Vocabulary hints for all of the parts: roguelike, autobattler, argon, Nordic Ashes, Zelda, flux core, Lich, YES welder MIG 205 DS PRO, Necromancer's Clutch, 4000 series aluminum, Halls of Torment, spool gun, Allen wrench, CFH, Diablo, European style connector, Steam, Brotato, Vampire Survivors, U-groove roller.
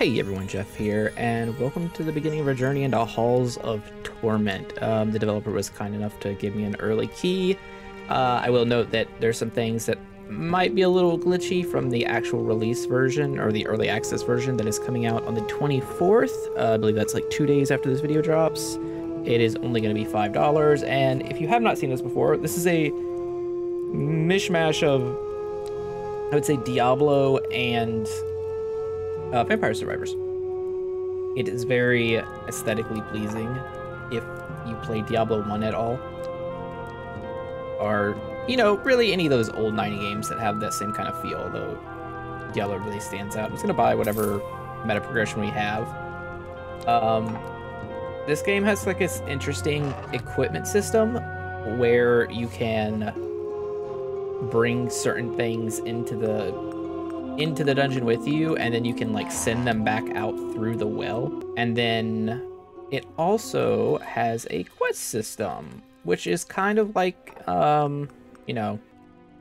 Hey everyone, Jeff here, and welcome to the beginning of our journey into Halls of Torment. The developer was kind enough to give me an early key. I will note that there's some things that might be a little glitchy from the actual release version, or the early access version that is coming out on the 24th. I believe that's like 2 days after this video drops. It is only going to be $5, and if you have not seen this before, this is a mishmash of, I would say, Diablo and Vampire Survivors. It is very aesthetically pleasing if you play Diablo 1 at all, or, you know, really any of those old 90 games that have that same kind of feel, though Diablo really stands out. I'm just going to buy whatever meta progression we have. This game has like this interesting equipment system where you can bring certain things into the dungeon with you, and then you can like send them back out through the well. And then it also has a quest system, which is kind of like, you know,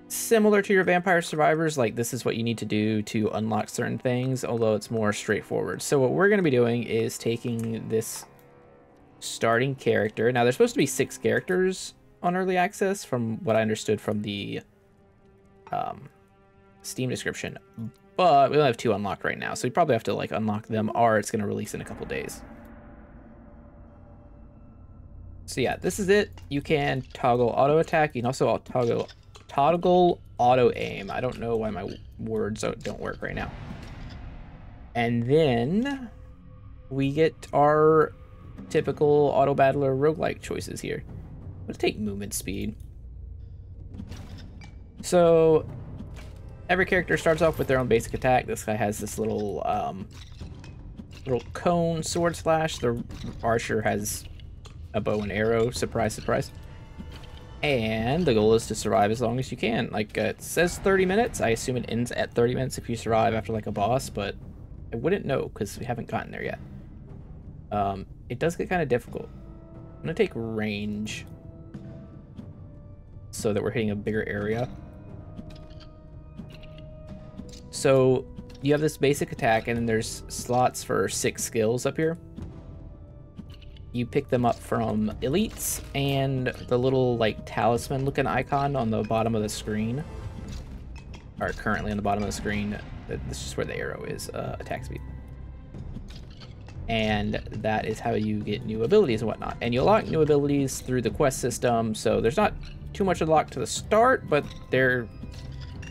similar to your Vampire Survivors. Like, this is what you need to do to unlock certain things, although it's more straightforward. So what we're going to be doing is taking this starting character. Now, there's supposed to be 6 characters on early access from what I understood from the Steam description, but we only have 2 unlocked right now, so we probably have to like unlock them, or it's going to release in a couple days. So yeah, this is it. You can toggle auto attack. You can also toggle auto aim. I don't know why my words don't work right now. And then we get our typical auto battler roguelike choices here. Let's take movement speed. So every character starts off with their own basic attack. This guy has this little little cone sword slash. The archer has a bow and arrow. Surprise, surprise. And the goal is to survive as long as you can. Like, it says 30 minutes. I assume it ends at 30 minutes if you survive after like a boss, but I wouldn't know because we haven't gotten there yet. It does get kind of difficult. I'm gonna take range so that we're hitting a bigger area. So you have this basic attack, and then there's slots for 6 skills up here. You pick them up from elites and the little like talisman looking icon on the bottom of the screen, or currently on the bottom of the screen. This is where the arrow is, attack speed. And that is how you get new abilities and whatnot. And you unlock new abilities through the quest system. So there's not too much unlocked to the start, but they're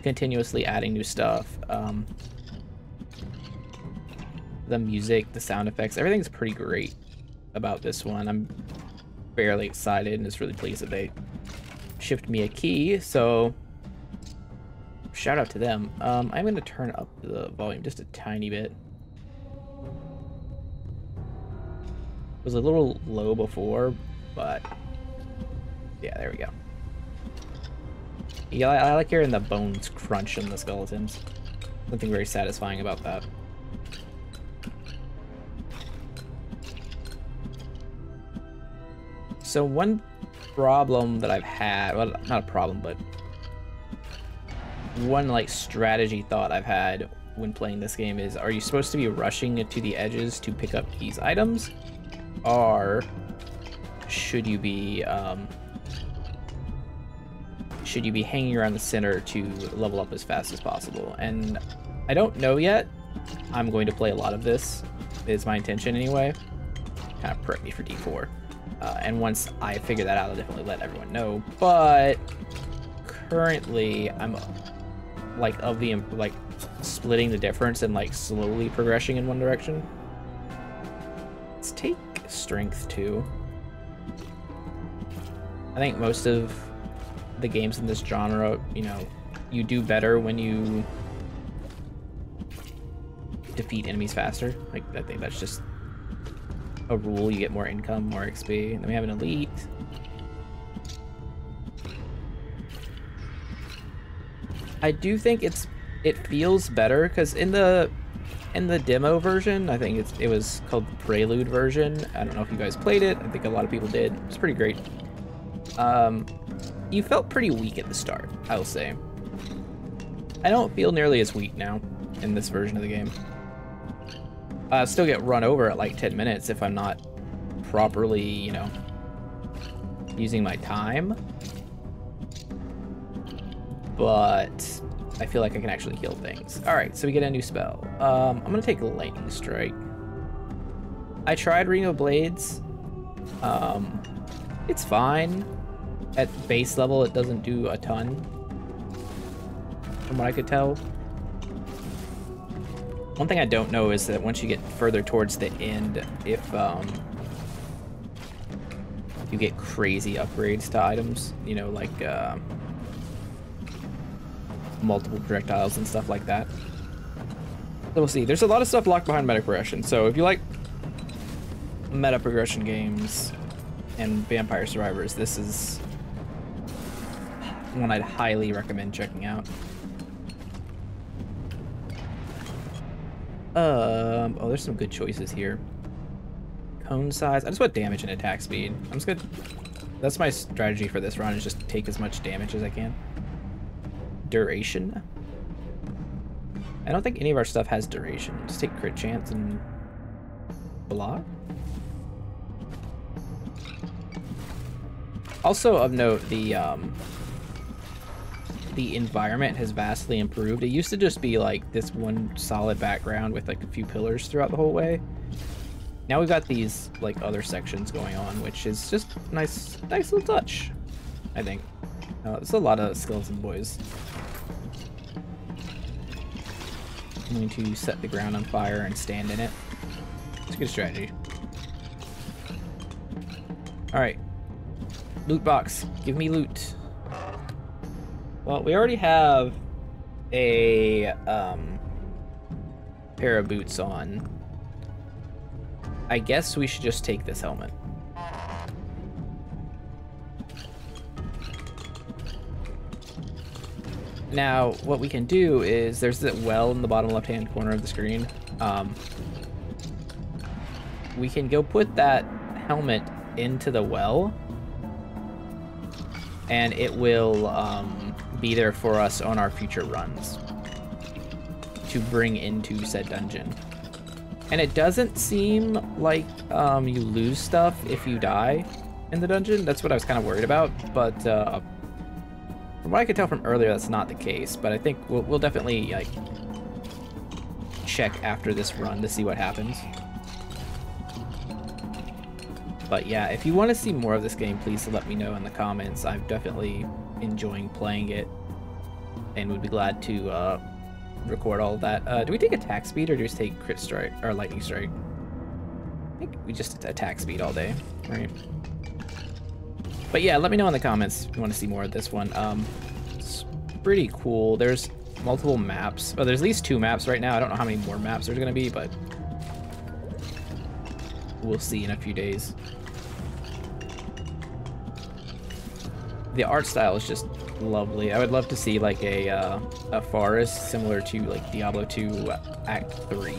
continuously adding new stuff. The music, the sound effects, everything's pretty great about this one. I'm fairly excited and just really pleased that they shipped me a key, so shout out to them. I'm going to turn up the volume just a tiny bit. It was a little low before, but yeah, there we go. Yeah, I like hearing the bones crunch in the skeletons. Something very satisfying about that. So one problem that I've had, well, not a problem, but one like strategy thought I've had when playing this game is, are you supposed to be rushing to the edges to pick up these items? Or should you be, hanging around the center to level up as fast as possible? And I don't know yet. I'm going to play a lot of this, is my intention anyway. Kind of prep me for D4. And once I figure that out, I'll definitely let everyone know. But currently, I'm like splitting the difference and like slowly progressing in one direction. Let's take strength 2. I think most of the games in this genre, you know, you do better when you defeat enemies faster. Like, I think that's just a rule. You get more income, more XP. And then we have an elite. I do think it feels better, because in the demo version, I think it was called the Prelude version. I don't know if you guys played it. I think a lot of people did. It's pretty great. You felt pretty weak at the start, I'll say. I don't feel nearly as weak now in this version of the game. still get run over at like 10 minutes if I'm not properly, you know, using my time. But I feel like I can actually heal things. All right, so we get a new spell. I'm gonna take Lightning Strike. I tried Ring of Blades. It's fine. At base level, it doesn't do a ton, from what I could tell. One thing I don't know is that once you get further towards the end, if you get crazy upgrades to items, you know, like multiple projectiles and stuff like that. So we'll see. There's a lot of stuff locked behind meta progression, so if you like meta progression games and Vampire Survivors, this is one I'd highly recommend checking out. Oh, there's some good choices here. Cone size. I just want damage and attack speed. I'm just gonna... That's my strategy for this round, is just take as much damage as I can. Duration. I don't think any of our stuff has duration. Just take crit chance and block. Also of note, the environment has vastly improved. It used to just be like this one solid background with like a few pillars throughout the whole way. Now we've got these like other sections going on, which is just nice little touch, I think. There's a lot of skeleton boys. I'm going to set the ground on fire and stand in it. It's a good strategy. All right. Loot box. Give me loot. Well, we already have a pair of boots on. I guess we should just take this helmet. Now, what we can do is there's that well in the bottom left-hand corner of the screen. We can go put that helmet into the well, and it will be there for us on our future runs to bring into said dungeon. And it doesn't seem like you lose stuff if you die in the dungeon. That's what I was kind of worried about, but from what I could tell from earlier, that's not the case. But I think we'll definitely like check after this run to see what happens. But yeah, if you want to see more of this game, please let me know in the comments. I'm definitely enjoying playing it and would be glad to record all that. Do we take attack speed or do we just take crit strike or lightning strike? I think we just attack speed all day, right? But yeah, let me know in the comments if you want to see more of this one. It's pretty cool. There's multiple maps. Oh, there's at least 2 maps right now. I don't know how many more maps there's going to be, but we'll see in a few days. The art style is just lovely. I would love to see like a forest similar to like Diablo 2 Act 3.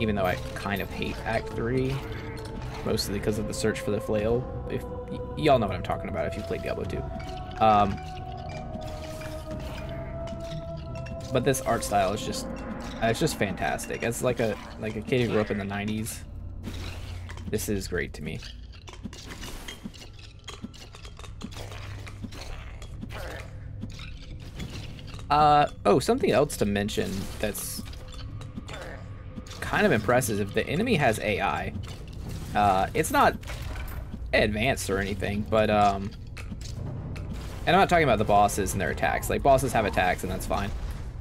Even though I kind of hate Act 3, mostly because of the search for the flail. If y'all know what I'm talking about if you played Diablo 2. But this art style is just fantastic. It's like a kid who grew up in the 90s. This is great to me. Oh, something else to mention that's kind of impressive. If the enemy has AI, it's not advanced or anything, but and I'm not talking about the bosses and their attacks. Like, bosses have attacks and that's fine,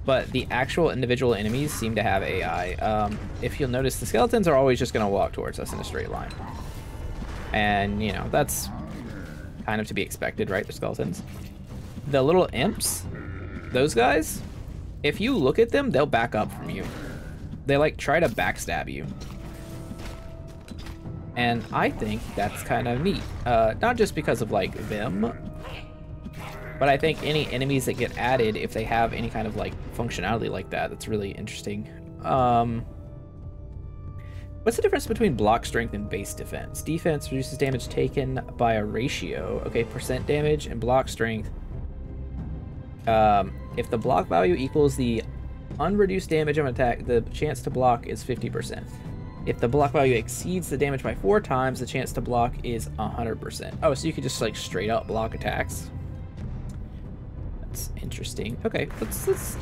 but the actual individual enemies seem to have AI. If you'll notice, the skeletons are always just gonna walk towards us in a straight line, and you know, that's kind of to be expected, right? The skeletons, the little imps, those guys, if you look at them, they'll back up from you. They like try to backstab you. And I think that's kind of neat. Not just because of like them, but I think any enemies that get added, if they have any kind of like functionality like that, that's really interesting. What's the difference between block strength and base defense? Defense reduces damage taken by a ratio. Okay, percent damage. And block strength, if the block value equals the unreduced damage of an attack, the chance to block is 50%. If the block value exceeds the damage by 4 times, the chance to block is 100%. Oh, so you could just like straight up block attacks. That's interesting. Okay, let's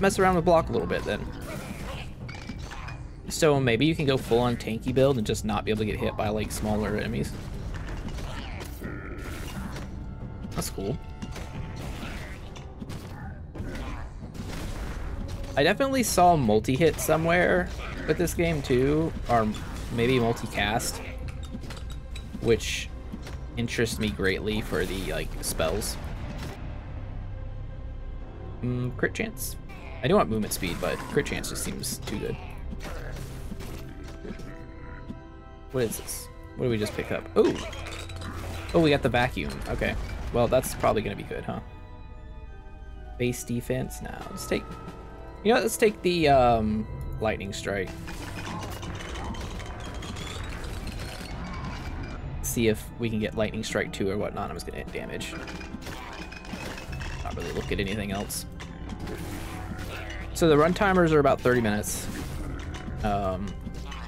mess around with block a little bit then. So maybe you can go full on tanky build and just not be able to get hit by like smaller enemies. That's cool. I definitely saw multi-hit somewhere with this game too, or maybe multi-cast, which interests me greatly for the like spells. Crit chance. I do want movement speed, but crit chance just seems too good. What is this? What did we just pick up? Oh! Oh, we got the vacuum. Okay. Well, that's probably going to be good, huh? Base defense. Now, let's take... You know, let's take the lightning strike. See if we can get lightning strike 2 or whatnot. I'm just gonna hit damage. Not really look at anything else. So the run timers are about 30 minutes. A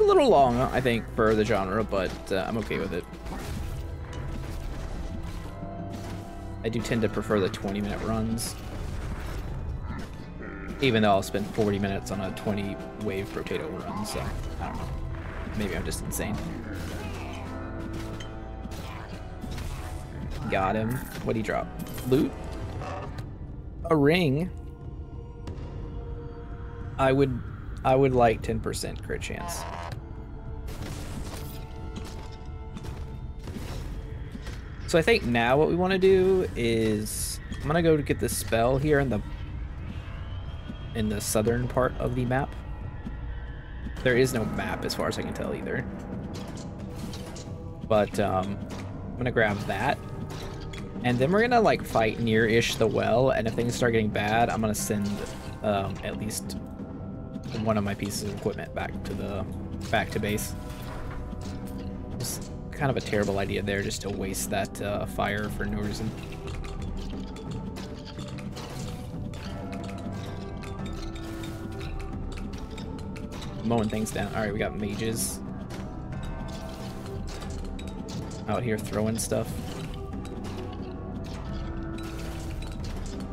little long, I think, for the genre, but I'm okay with it. I do tend to prefer the 20-minute runs. Even though I'll spend 40 minutes on a 20-wave Brotato run, so I don't know. Maybe I'm just insane. Got him. What'd he drop? Loot? A ring. I would like 10% crit chance. So I think now what we want to do is I'm gonna go to get this spell here in the southern part of the map. There is no map as far as I can tell either. But I'm gonna grab that. And then we're gonna like fight near-ish the well, and if things start getting bad, I'm gonna send at least one of my pieces of equipment back to base. Just kind of a terrible idea there, just to waste that fire for no reason. Mowing things down. Alright, we got mages out here throwing stuff.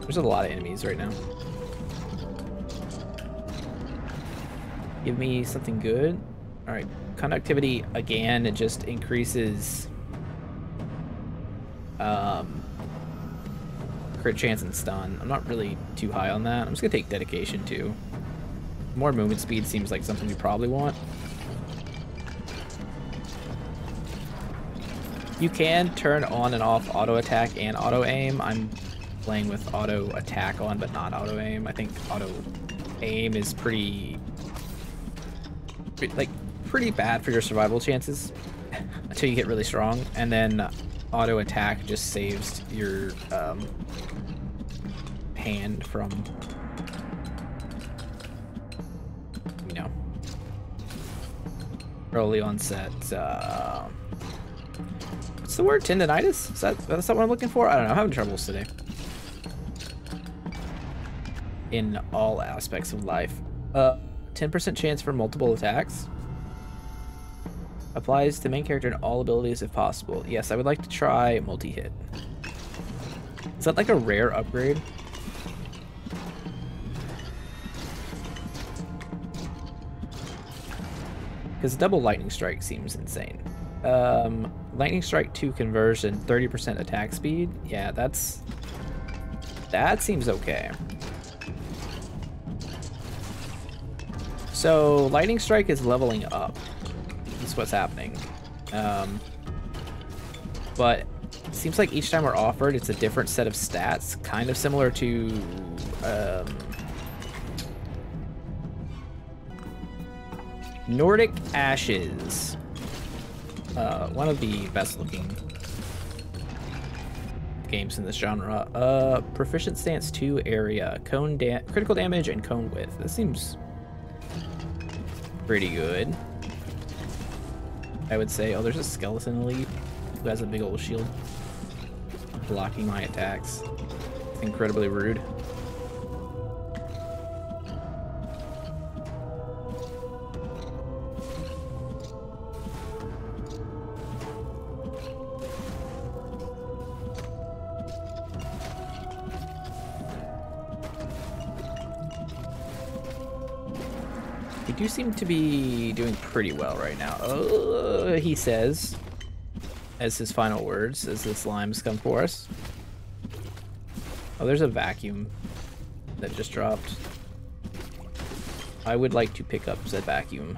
There's a lot of enemies right now. Give me something good. Alright, conductivity again. It just increases crit chance and stun. I'm not really too high on that. I'm just gonna take dedication too. More movement speed seems like something we probably want. You can turn on and off auto attack and auto aim. I'm playing with auto attack on, but not auto aim. I think auto aim is pretty bad for your survival chances until you get really strong, and then auto attack just saves your hand from early onset, what's the word? Tendinitis? Is that's not what I'm looking for? I don't know. I'm having troubles today. In all aspects of life. 10% chance for multiple attacks. Applies to main character in all abilities if possible. Yes, I would like to try multi-hit. Is that like a rare upgrade? Because double lightning strike seems insane. Lightning strike 2 conversion, 30% attack speed. Yeah, that seems okay. So lightning strike is leveling up. That's what's happening. But it seems like each time we're offered, it's a different set of stats, kind of similar to. Nordic Ashes, one of the best-looking games in this genre. Proficient stance 2 area, cone critical damage and cone width. That seems pretty good, I would say. Oh, there's a skeleton elite who has a big old shield blocking my attacks. It's incredibly rude. They do seem to be doing pretty well right now. Oh, he says, as his final words, as the slimes come for us. Oh, there's a vacuum that just dropped. I would like to pick up said vacuum.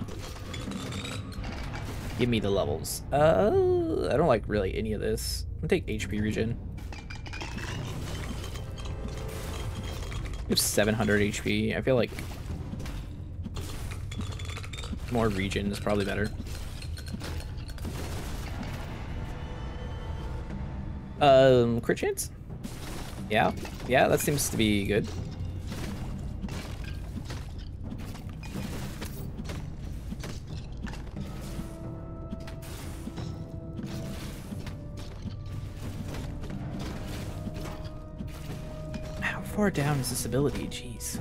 Give me the levels. I don't like really any of this. I'm gonna take HP regen. I have 700 HP. I feel like more regen is probably better. Crit chance? Yeah. Yeah, that seems to be good. How far down is this ability? Jeez.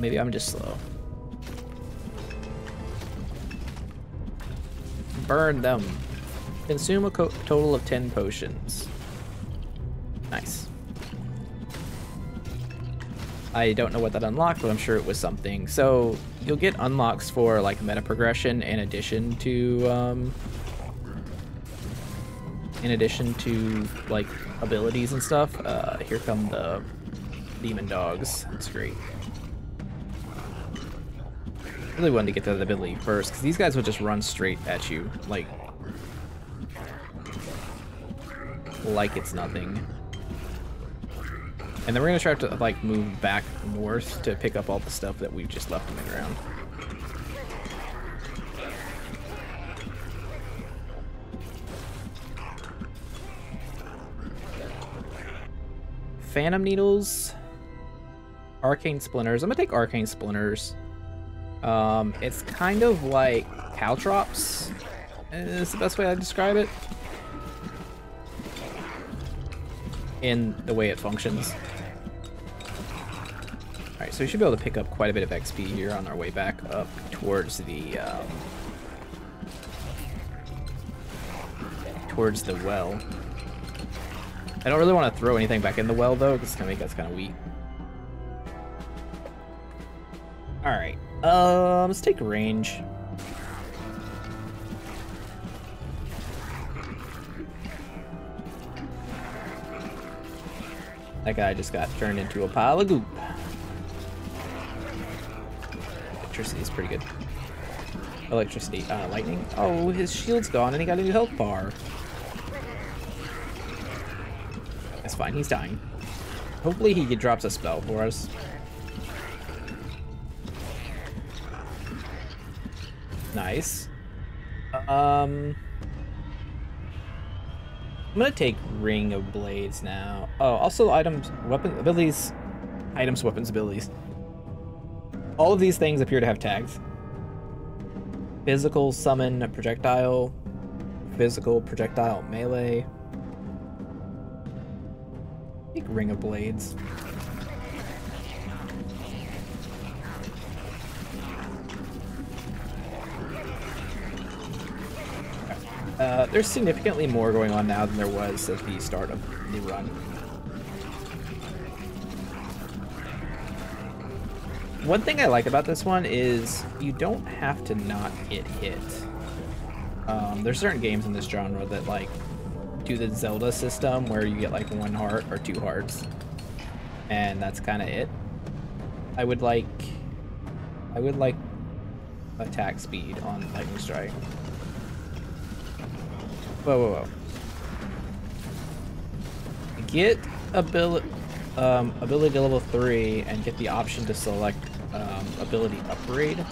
Maybe I'm just slow. Burn them. Consume a total of 10 potions. Nice. I don't know what that unlocked, but I'm sure it was something. So you'll get unlocks for like meta progression in addition to like abilities and stuff. Here come the demon dogs. That's great. Really wanted to get that ability first because these guys will just run straight at you like it's nothing. And then we're gonna try to like move back north to pick up all the stuff that we've just left on the ground. Phantom needles, arcane splinters. I'm gonna take arcane splinters. It's kind of like caltrops. Is the best way I describe it in the way it functions. Alright, so we should be able to pick up quite a bit of XP here on our way back up towards the well. I don't really want to throw anything back in the well though, because it's gonna make us kind of weak. Alright, let's take range. That guy just got turned into a pile of goop. Electricity is pretty good. Electricity, lightning. Oh, his shield's gone and he got a new health bar. That's fine, he's dying. Hopefully he drops a spell for us. Nice. I'm gonna take Ring of Blades now. Oh, also items, weapons, abilities, items, weapons, abilities. All of these things appear to have tags. Physical, summon, projectile. Physical, projectile, melee. Take Ring of Blades. There's significantly more going on now than there was at the start of the run. One thing I like about this one is you don't have to not get hit. There's certain games in this genre that like do the Zelda system where you get like one heart or two hearts, and that's kind of it. I would like attack speed on Lightning Strike. Whoa, whoa, whoa. Get ability to level 3 and get the option to select ability upgrade.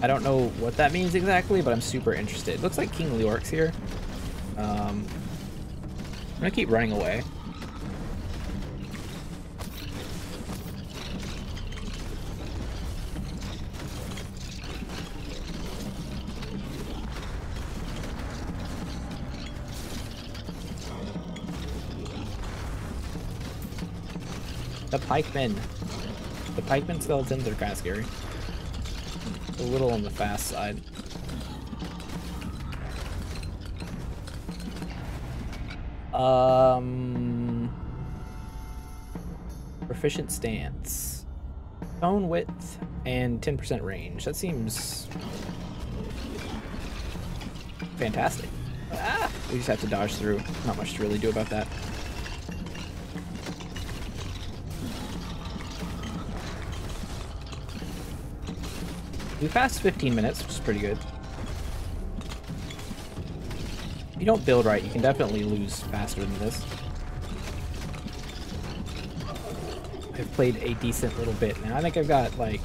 I don't know what that means exactly, but I'm super interested. It looks like King Leoric's here. I'm gonna keep running away. The pikemen. The pikemen skeletons are kind of scary. A little on the fast side. Proficient stance, cone width, and 10% range. That seems fantastic. Ah, we just have to dodge through. Not much to really do about that. We passed 15 minutes, which is pretty good. If you don't build right, you can definitely lose faster than this. I've played a decent little bit now. I think I've got, like,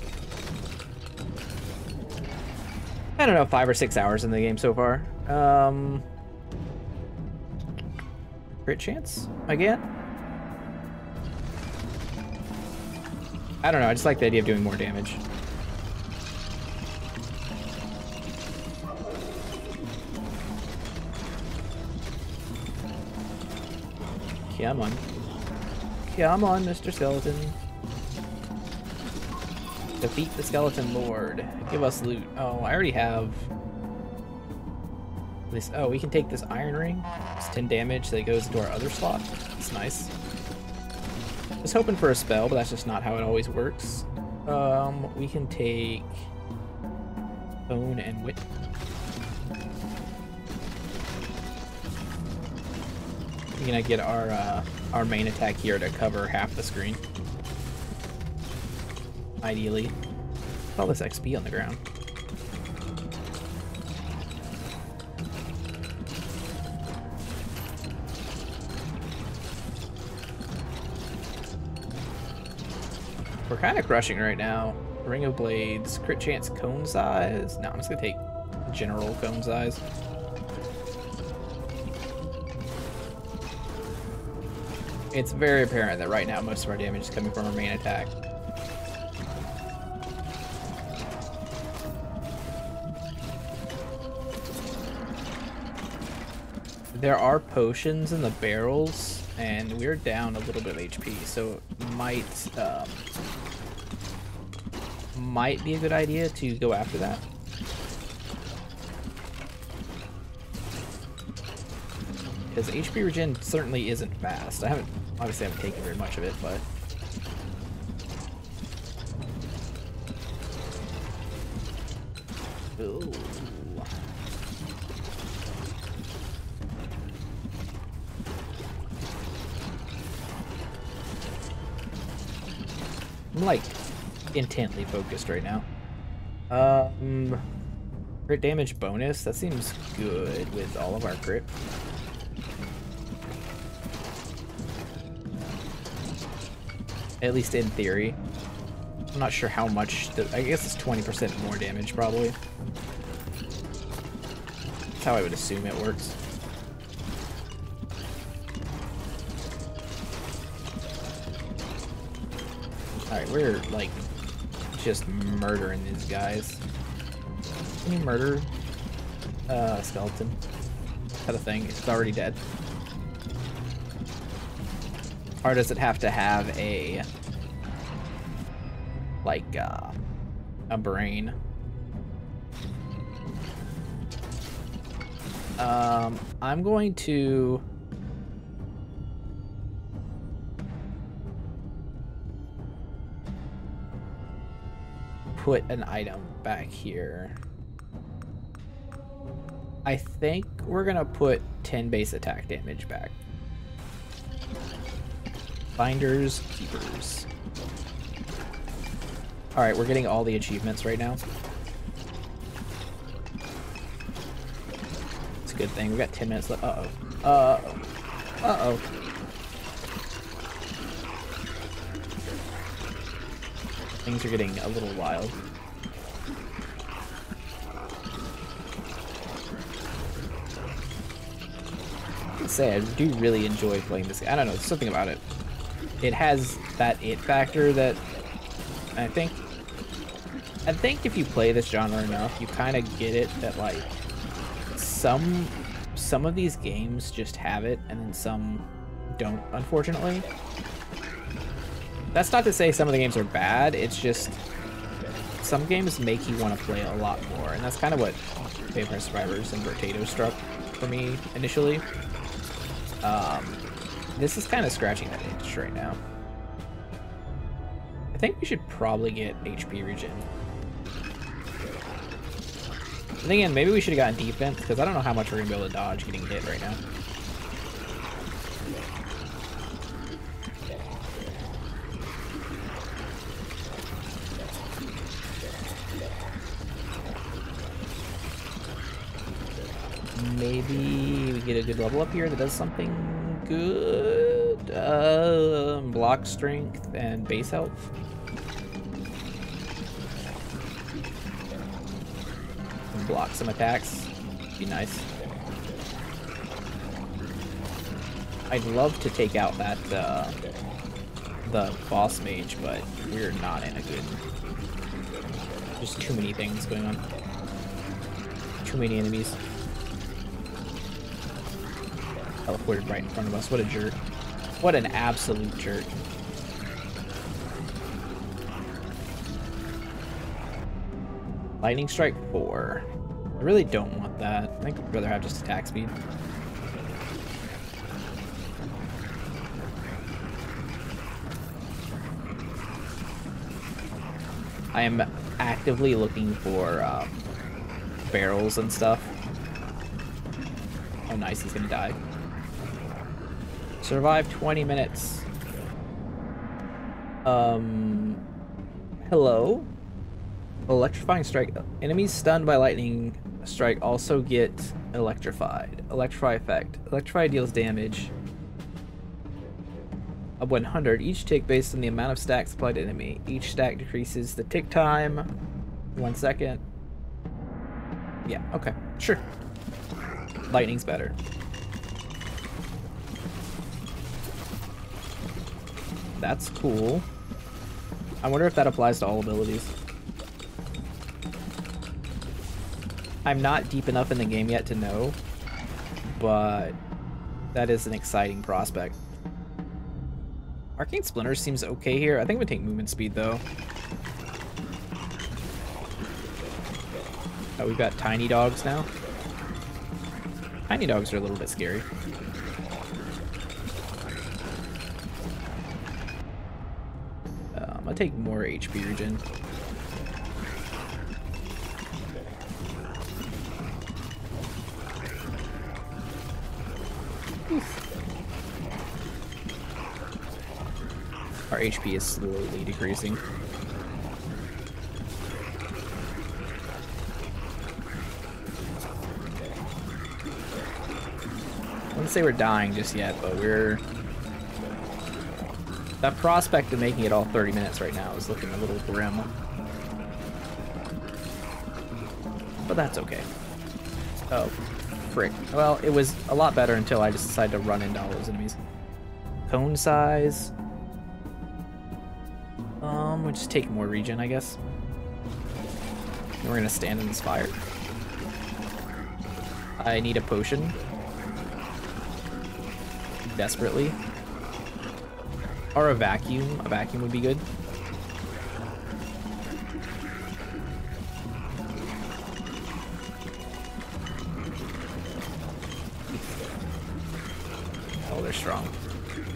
I don't know, 5 or 6 hours in the game so far. Crit chance again? I don't know, I just like the idea of doing more damage. Come on. Come on, Mr. Skeleton. Defeat the Skeleton Lord. Give us loot. Oh, I already have this. Oh, we can take this iron ring. It's 10 damage that goes into our other slot. It's nice. I was hoping for a spell, but that's just not how it always works. We can take bone and wit. We're gonna get our main attack here to cover half the screen. Ideally. With all this XP on the ground. We're kind of crushing right now. Ring of Blades, crit chance, cone size. No, I'm just gonna take general cone size. It's very apparent that right now most of our damage is coming from our main attack. There are potions in the barrels, and we're down a little bit of HP, so it might be a good idea to go after that. Because HP regen certainly isn't fast. I haven't, obviously I haven't taken very much of it, but ooh. I'm like intently focused right now. Crit damage bonus, that seems good with all of our crit. At least in theory. I'm not sure how much. I guess it's 20% more damage, probably. That's how I would assume it works. Alright, we're, like, just murdering these guys. Can you murder a skeleton? Kind of thing. It's already dead. Or does it have to have a, like, a brain? I'm going to put an item back here. I think we're gonna put 10 base attack damage back. Binders, keepers. All right, we're getting all the achievements right now. It's a good thing. We got 10 minutes left. Uh-oh. Uh-oh. Uh-oh. Things are getting a little wild. I say, I do really enjoy playing this game. I don't know, there's something about it. It has that it factor that I think if you play this genre enough, you kind of get it, that like some of these games just have it and then some don't, unfortunately. That's not to say some of the games are bad, it's just some games make you want to play a lot more, and that's kind of what Vampire Survivors and Brotato struck for me initially. This is kind of scratching that itch right now. I think we should probably get HP regen. And again, maybe we should have gotten defense, because I don't know how much we're going to be able to dodge getting hit right now. Maybe we get a good level up here that does something good. Block strength and base health. And block some attacks. Be nice. I'd love to take out that the boss mage, but we're not in a good. There's too many things going on. Too many enemies. Teleported right in front of us. What a jerk. What an absolute jerk. Lightning strike 4. I really don't want that. I think I'd rather have just attack speed. I am actively looking for barrels and stuff. Oh nice, he's gonna die. Survive 20 minutes. Hello? Electrifying strike. Enemies stunned by lightning strike also get electrified. Electrify effect. Electrify deals damage of 100 each tick based on the amount of stacks applied to enemy. Each stack decreases the tick time 1 second. Yeah, okay, sure. Lightning's better. That's cool. I wonder if that applies to all abilities. I'm not deep enough in the game yet to know, but that is an exciting prospect. Arcane Splinter seems okay here. I think we take movement speed though. Oh, we've got tiny dogs now. Tiny dogs are a little bit scary. I'll take more HP regen. Oof. Our HP is slowly decreasing. I wouldn't say we're dying just yet, but we're... That prospect of making it all 30 minutes right now is looking a little grim. But that's okay. Oh, frick. Well, it was a lot better until I just decided to run into all those enemies. Cone size. We'll just take more regen, I guess. And we're gonna stand in this fire. I need a potion. Desperately. Or a vacuum. A vacuum would be good. Oh, they're strong.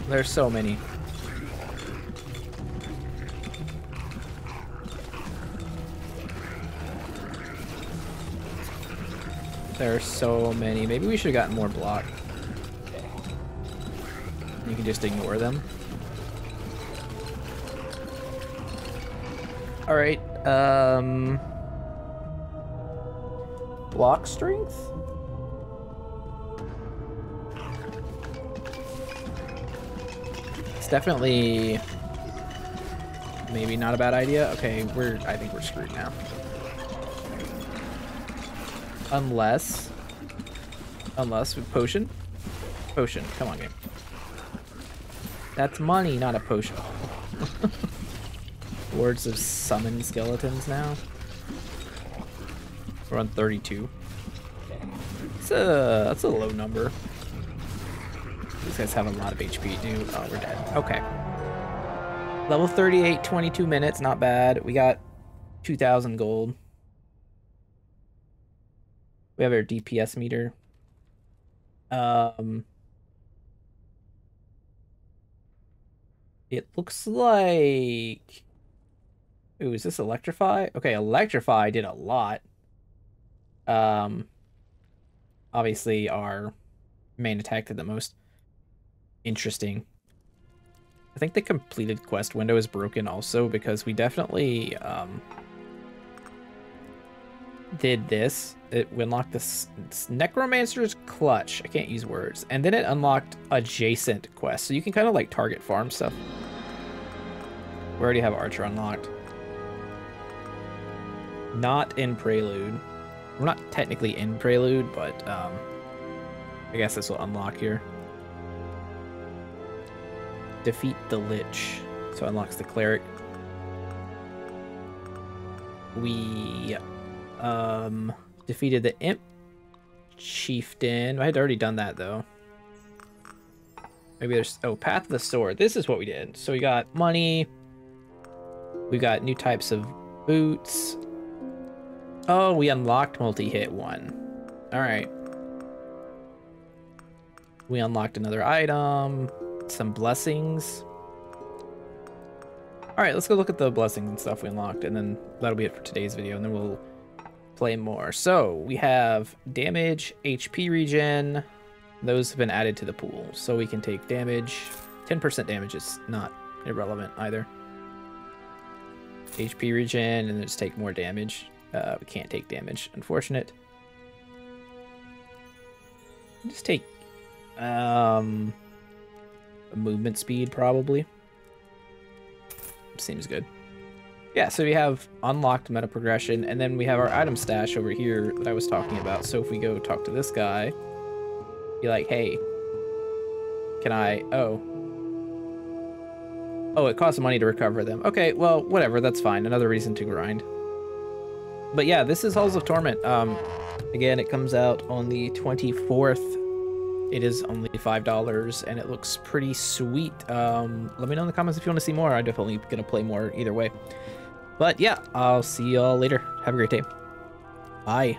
There's so many. There are so many. Maybe we should have gotten more block. You can just ignore them. All right, block strength? It's definitely maybe not a bad idea. Okay, I think we're screwed now. Unless with potion? Potion, come on game. That's money, not a potion. Hordes of summon skeletons now. We're on 32. That's a low number. These guys have a lot of HP, dude. Oh, we're dead. Okay. Level 38, 22 minutes. Not bad. We got 2,000 gold. We have our DPS meter. It looks like... Ooh, is this Electrify? Okay, Electrify did a lot. Obviously our main attack did the most. Interesting. I think the completed quest window is broken also, because we definitely did this. It unlocked this Necromancer's Clutch. I can't use words. And then it unlocked adjacent quests, so you can kind of like target farm stuff. We already have Archer unlocked. Not in Prelude. We're not technically in Prelude, but I guess this will unlock here. Defeat the Lich. So unlocks the Cleric. We defeated the Imp Chieftain. I had already done that though. Maybe there's... Oh, Path of the Sword. This is what we did. So we got money. We got new types of boots. Oh, we unlocked multi-hit one. All right. We unlocked another item. Some blessings. All right, let's go look at the blessings and stuff we unlocked, and then that'll be it for today's video, and then we'll play more. So we have damage, HP regen. Those have been added to the pool, so we can take damage. 10% damage is not irrelevant either. HP regen, and then just take more damage. We can't take damage, unfortunate. Just take movement speed, probably. Seems good. Yeah, so we have unlocked meta progression, and then we have our item stash over here that I was talking about. So if we go talk to this guy, be like, hey, can I... Oh, it costs money to recover them. Okay, well, whatever, that's fine. Another reason to grind. But yeah, this is Halls of Torment. Again, it comes out on the 24th. It is only $5, and it looks pretty sweet. Let me know in the comments if you want to see more. I'm definitely going to play more either way. But yeah, I'll see y'all later. Have a great day. Bye.